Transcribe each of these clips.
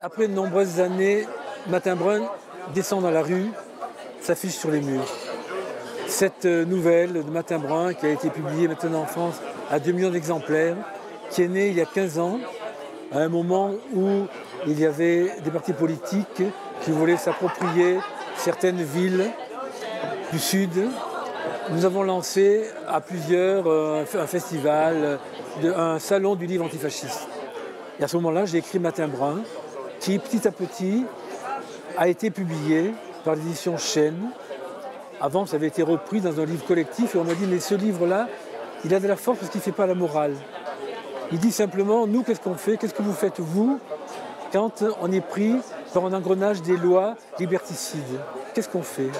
Après de nombreuses années, Matin Brun descend dans la rue, s'affiche sur les murs. Cette nouvelle de Matin Brun, qui a été publiée maintenant en France à 2 millions d'exemplaires, qui est née il y a 15 ans, à un moment où il y avait des partis politiques qui voulaient s'approprier certaines villes du Sud. Nous avons lancé à plusieurs un festival, un salon du livre antifasciste. Et à ce moment-là, j'ai écrit Matin Brun, qui petit à petit a été publié par l'édition Chêne. Avant, ça avait été repris dans un livre collectif et on m'a dit « mais ce livre-là, il a de la force parce qu'il ne fait pas la morale ». Il dit simplement « nous, qu'est-ce qu'on fait, qu'est-ce que vous faites, vous, quand on est pris par un engrenage des lois liberticides? Qu'est-ce qu'on fait?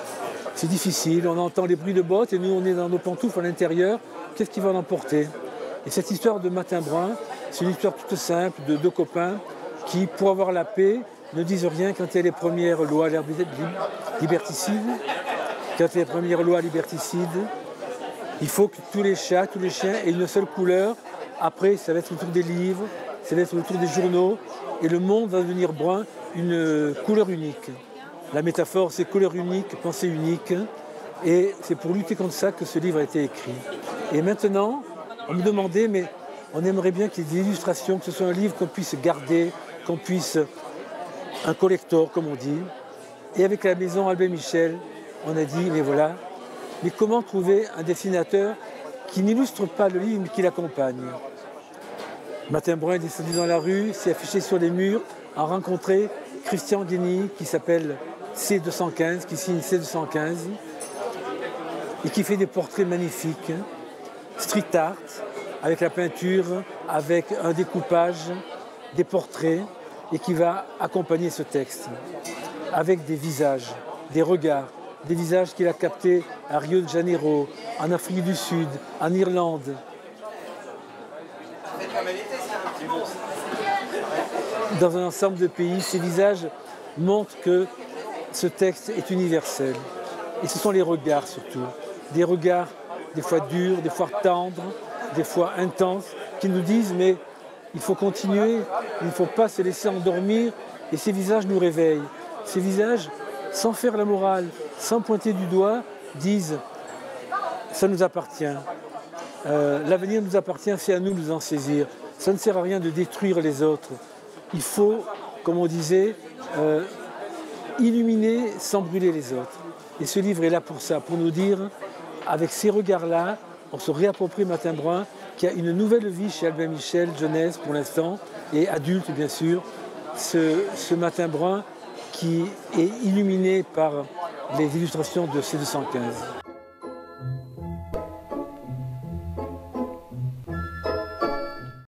C'est difficile, on entend les bruits de bottes et nous, on est dans nos pantoufles à l'intérieur, qu'est-ce qui va l'emporter ?» Et cette histoire de Matin Brun, c'est une histoire toute simple de deux copains qui, pour avoir la paix, ne disent rien quand il y a les premières lois liberticides. Quand il y a les premières lois liberticides, il faut que tous les chats, tous les chiens aient une seule couleur. Après, ça va être autour des livres, ça va être autour des journaux. Et le monde va devenir brun, une couleur unique. La métaphore, c'est couleur unique, pensée unique. Et c'est pour lutter contre ça que ce livre a été écrit. Et maintenant, on me demandait, mais on aimerait bien qu'il y ait des illustrations, que ce soit un livre qu'on puisse garder, qu'on puisse... un collector, comme on dit. Et avec la maison Albert Michel, on a dit, mais voilà, mais comment trouver un dessinateur qui n'illustre pas le livre, mais qui l'accompagne? Matin Brun est descendu dans la rue, s'est affiché sur les murs, a rencontré Christian Guigny, qui s'appelle C215, qui signe C215, et qui fait des portraits magnifiques, street art, avec la peinture, avec un découpage, des portraits, et qui va accompagner ce texte avec des visages, des regards, des visages qu'il a captés à Rio de Janeiro, en Afrique du Sud, en Irlande. Dans un ensemble de pays, ces visages montrent que ce texte est universel. Et ce sont les regards surtout, des regards des fois durs, des fois tendres, des fois intenses, qui nous disent mais il faut continuer, il ne faut pas se laisser endormir et ces visages nous réveillent. Ces visages, sans faire la morale, sans pointer du doigt, disent « ça nous appartient, l'avenir nous appartient, c'est à nous de nous en saisir, ça ne sert à rien de détruire les autres. Il faut, comme on disait, illuminer sans brûler les autres. » Et ce livre est là pour ça, pour nous dire, avec ces regards-là, on se réapproprie Matin Brun, qui a une nouvelle vie chez Albin Michel, jeunesse pour l'instant, et adulte bien sûr. Ce Matin Brun qui est illuminé par les illustrations de C215.